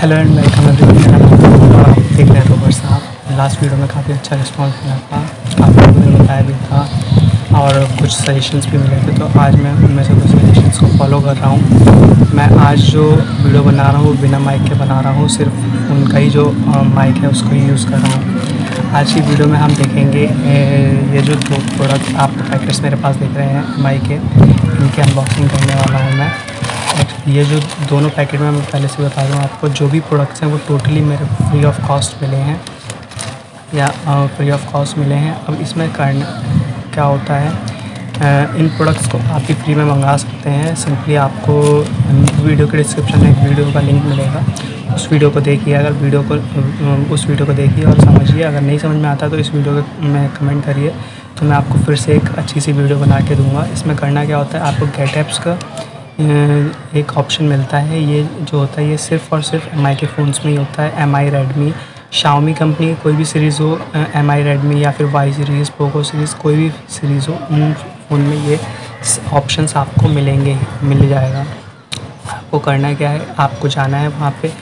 Hello and welcome everyone. आप देख रहे हैं रोवर साहब। लास्ट वीडियो में काफ़ी अच्छा रिस्पॉन्स मिला था, काफ़ी लोगों ने बताया भी था और कुछ सजेशंस भी मिले थे, तो आज मैं उनमें से कुछ सजेशंस को फॉलो कर रहा हूँ। मैं आज जो वीडियो बना रहा हूँ वो बिना माइक के बना रहा हूँ, सिर्फ उनका ही जो माइक है उसको ही यूज़ कर रहा हूँ। आज की वीडियो में हम देखेंगे ये जो दो प्रोडक्ट आप पैकेट्स मेरे पास देख रहे हैं माइक के, इनकी अनबॉक्सिंग करने वाला हूँ मैं। ये जो दोनों पैकेट में मैं पहले से बता दूँ आपको, जो भी प्रोडक्ट्स हैं वो टोटली मेरे फ्री ऑफ कॉस्ट मिले हैं या फ्री ऑफ कॉस्ट मिले हैं। अब इसमें करना क्या होता है, इन प्रोडक्ट्स को आप भी फ्री में मंगा सकते हैं। सिंपली आपको वीडियो के डिस्क्रिप्शन में एक वीडियो का लिंक मिलेगा, उस वीडियो को देखिए। अगर उस वीडियो को देखिए और समझिए, अगर नहीं समझ में आता तो इस वीडियो में कमेंट करिए, तो मैं आपको फिर से एक अच्छी सी वीडियो बना के दूँगा। इसमें करना क्या होता है, आपको गेट ऐप्स का एक ऑप्शन मिलता है। ये जो होता है ये सिर्फ़ और सिर्फ एम आई के फ़ोन्स में ही होता है। M I Redmi, Xiaomi company की कोई भी सीरीज़ हो, एम आई रेडमी या फिर वाई सीरीज़, पोको सीरीज़, कोई भी सीरीज़ हो, उन फ़ोन में ये ऑप्शंस आपको मिलेंगे, मिल जाएगा। आपको करना क्या है, आपको जाना है वहाँ पे,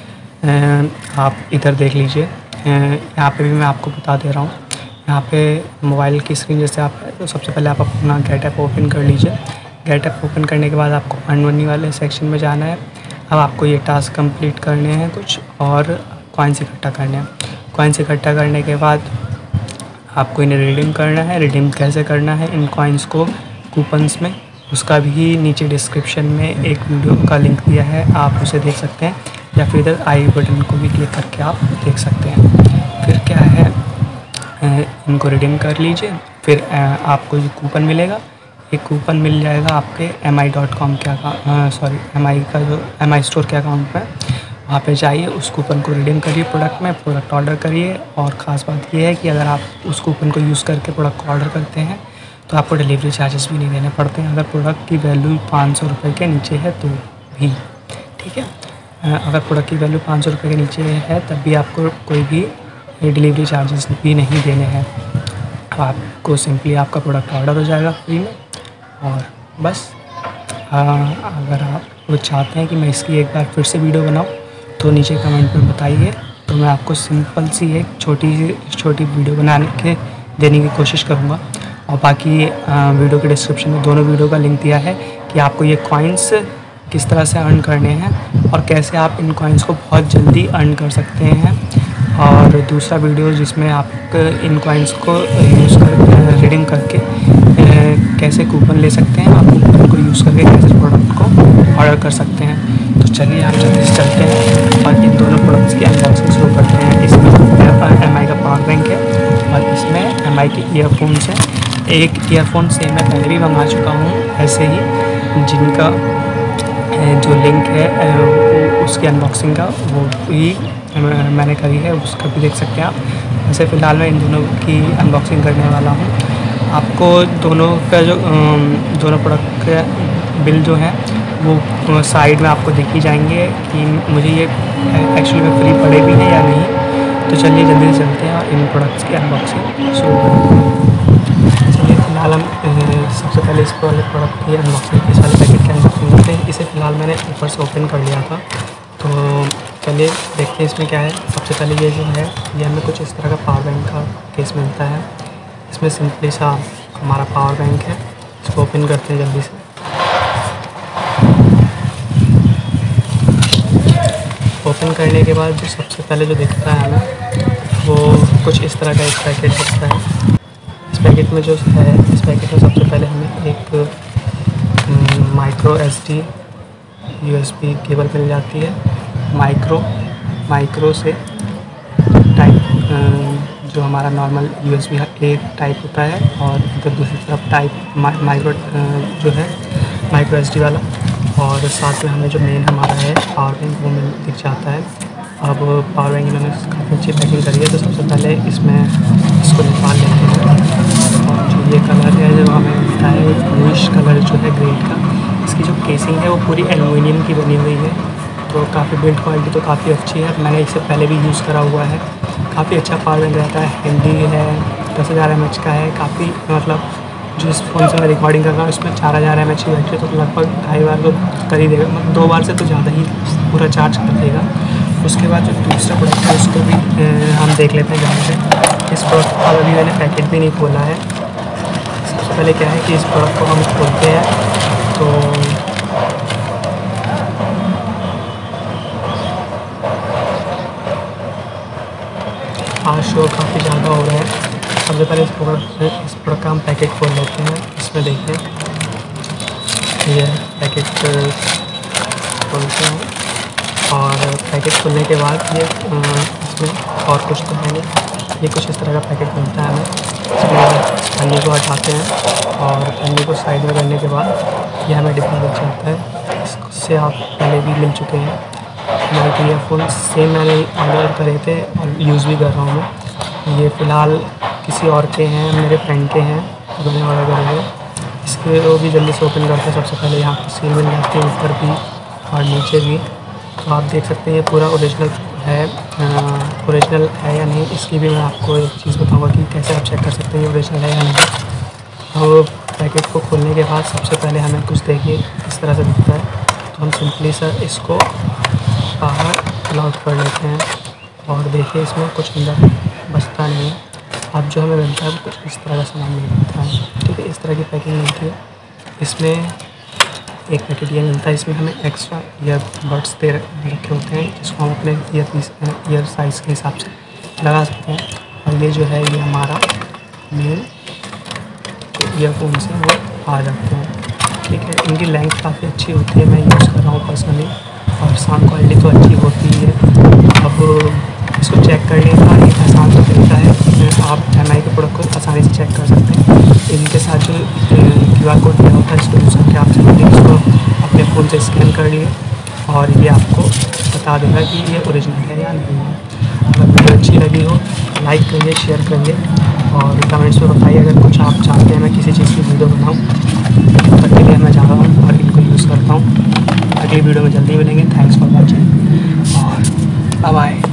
आप इधर देख लीजिए। यहाँ पे भी मैं आपको बता दे रहा हूँ। यहाँ पे मोबाइल की स्क्रीन जैसे आप, तो सबसे पहले आप अपना गेट ऐप ओपन कर लीजिए। गेट ऐप ओपन करने के बाद आपको अनवनी वाले सेक्शन में जाना है। अब आपको ये टास्क कंप्लीट करने हैं कुछ, और कॉइन्स इकट्ठा करने हैं। कॉइन्स इकट्ठा करने के बाद आपको इन्हें रिडीम करना है। रिडीम कैसे करना है इन कॉइन्स को कूपन्स में, उसका भी नीचे डिस्क्रिप्शन में एक वीडियो का लिंक दिया है, आप उसे देख सकते हैं, या फिर इधर आई बटन को भी क्लिक करके आप देख सकते हैं। फिर क्या है, इनको रिडीम कर लीजिए, फिर आपको जो कूपन मिलेगा, एक कूपन मिल जाएगा आपके mi.com के अकाउंट, सॉरी mi का जो mi स्टोर के अकाउंट पर, वहाँ पे जाइए, उस कूपन को रिडीम करिए, प्रोडक्ट में प्रोडक्ट ऑर्डर करिए। और ख़ास बात यह है कि अगर आप उस कूपन को यूज़ करके प्रोडक्ट को ऑर्डर करते हैं तो आपको डिलीवरी चार्जेस भी नहीं देने पड़ते हैं, अगर प्रोडक्ट की वैल्यू 500 रुपये के नीचे है तो भी, ठीक है। अगर प्रोडक्ट की वैल्यू 500 रुपये के नीचे है तब भी आपको कोई भी डिलीवरी चार्जेस भी नहीं देने हैं। आपको सिंपली आपका प्रोडक्ट ऑर्डर हो जाएगा फ्री में। और बस अगर आप वो चाहते हैं कि मैं इसकी एक बार फिर से वीडियो बनाऊं तो नीचे कमेंट में बताइए, तो मैं आपको सिंपल सी एक छोटी वीडियो बनाने के देने की कोशिश करूंगा। और बाकी वीडियो के डिस्क्रिप्शन में दोनों वीडियो का लिंक दिया है कि आपको ये कॉइन्स किस तरह से अर्न करने हैं और कैसे आप इन कॉइन्स को बहुत जल्दी अर्न कर सकते हैं, और दूसरा वीडियो जिसमें आप इन कॉइन्स को यूज़ कर रिडीम करके कैसे कूपन ले सकते हैं, आप कूपन को यूज़ करके कैसे प्रोडक्ट को ऑर्डर कर सकते हैं। तो चलिए आप जल्दी से चलते हैं और इन दोनों प्रोडक्ट्स की अनबॉक्सिंग शुरू करते हैं। इसमें एम आई का पावर बैंक है और इसमें एम आई के ईयरफोन्स हैं। एक ईयरफोन से मैं पहले भी मंगा चुका हूँ ऐसे ही, जिनका जो लिंक है उसकी अनबॉक्सिंग का वो भी मैंने करी है, उसका भी देख सकते हैं आप। वैसे फ़िलहाल मैं इन दोनों की अनबॉक्सिंग करने वाला हूँ। आपको दोनों का जो दोनों प्रोडक्ट के बिल जो हैं वो साइड में आपको देखी जाएंगे कि मुझे ये एक्चुअली में फ्री पड़े भी हैं या नहीं। तो चलिए जल्दी से चलते हैं और इन प्रोडक्ट्स की अनबॉक्सिंग शुरू करते हैं। चलिए फ़िलहाल हम सबसे पहले इस वाले प्रोडक्ट की अनबॉक्सिंग, इस वाले पैकेट की अनबॉक्सिंग करते हैं। इसे फ़िलहाल मैंने ऊपर से ओपन कर लिया था, तो चलिए देखते हैं इसमें क्या है। सबसे पहले ये जो है ये हमें कुछ इस तरह का पावर बैंक का केस मिलता है। इसमें सिंपली सा हमारा पावर बैंक है, इसको ओपन करते हैं जल्दी से। ओपन करने के बाद जो सबसे पहले जो दिखता है हमें वो कुछ इस तरह का एक पैकेट दिखता है। इस पैकेट में जो है, इस पैकेट में सबसे पहले हमें एक माइक्रो एसडी यूएसबी केबल मिल जाती है। माइक्रो से टाइप जो हमारा नॉर्मल यूएसबी एक टाइप होता है, और इधर दूसरी तरफ टाइप माइक्रो जो है माइक्रो एसडी वाला, और साथ में हमें जो मेन हमारा है पावर बैंक वो मिल दिख जाता है। अब पावर बैंक इन्होंने काफ़ी अच्छी पैकिंग करी है, तो सबसे पहले इसमें इसको निकाल लेते हैं। और जो ये कलर है जो हमें मिलता है ब्लूइश कलर जो है ग्रेट का, इसकी जो केसिंग है वो पूरी एलुमिनियम की बनी हुई है, तो काफ़ी बिल्ड क्वालिटी तो काफ़ी अच्छी है। मैंने इससे पहले भी यूज़ करा हुआ है, काफ़ी अच्छा पावर बैंक रहता है, हेल्दी है। 10,000 mAh का है, काफ़ी मतलब जो इस फ़ोन से मैं रिकॉर्डिंग कर रहा हूँ इसमें 4000 mAh की बैटरी, तो लगभग 2.5 बार तो कर ही देगा, मतलब 2 बार से तो ज़्यादा ही पूरा चार्ज कर देगा। उसके बाद जो दूसरा प्रोडक्ट है उसको भी हम देख लेते हैं ध्यान से। इस प्रोडक्ट का अभी मैंने पैकेट भी नहीं खोला है। सबसे पहले क्या है कि इस प्रोडक्ट को हम खोलते हैं। तो आज शोर काफ़ी ज़्यादा हो रहा है। सबसे पहले इस प्रोडक्ट का हम पैकेट खोल लेते हैं। इसमें देखिए ये पैकेट खोलते हैं और पैकेट खोलने के बाद ये इसमें और कुछ तो है नहीं, ये कुछ इस तरह का पैकेट मिलता है हमें। पन्नी को हटाते हैं और पन्नी को साइड में करने के बाद ये हमें डिब्बा मिल जाता है। इससे आप पहले भी मिल चुके हैं। मेरे ईयरफोन सेम मैंने ऑर्डर करे थे और यूज़ भी कर रहा हूँ मैं। ये फ़िलहाल किसी और के हैं, मेरे फ्रेंड के हैं, मैंने ऑर्डर करे हुए। इसके वो भी जल्दी से ओपन करते हैं। सबसे पहले यहाँ पर सील मिल जाती है, ऊपर भी और नीचे भी। तो आप देख सकते हैं ये पूरा ओरिजिनल है या नहीं। इसकी भी मैं आपको एक चीज़ बताऊँगा कि कैसे आप चेक कर सकते हैं ओरिजिनल है या नहीं। और पैकेट को खोलने के बाद सबसे पहले हमें कुछ देखिए इस तरह से दिखता है। तो हम सिंपली सर इसको बाहर लॉक कर लेते हैं और देखिए इसमें कुछ अंदर बचता नहीं है। अब जो हमें मिलता है वो कुछ इस तरह का सामान मिलता है, ठीक है। इस तरह की पैकिंग मिलती है। इसमें एक पैकेट ये मिलता है, इसमें हमें एक्स्ट्रा ईयरबड्स दे रखे होते हैं जिसको हम अपने ईयर साइज़ के हिसाब से लगा सकते हैं। और ये जो है ये हमारा मेन ईयरफोन से वो आ जाते हैं, ठीक है। इनकी लेंथ काफ़ी अच्छी होती है, मैं यूज़ कर रहा हूँ पर्सनली, और साउंड क्वालिटी तो अच्छी होती है। अब इसको चेक करने का एक आसान तो तरीका है, आप एमआई के प्रोडक्ट को आसानी से चेक कर सकते हैं। इनके साथ जो QR कोड दिया होता है इसको यूज़ करके आप सिंपली इसको अपने फ़ोन से स्कैन कर लिए और ये आपको बता देगा कि ये ओरिजिनल है या नहीं है। अगर वीडियो अच्छी लगी हो लाइक करिए, शेयर करिए और कमेंट्स में बताइए अगर कुछ आप चाहते हैं मैं किसी चीज़ की वीडियो बनाऊँ। तब के लिए मैं जा रहा हूँ और इनको यूज़ करता हूँ। अगली वीडियो में जल्दी मिलेंगे। थैंक्स फॉर वॉचिंग और बाय बाय।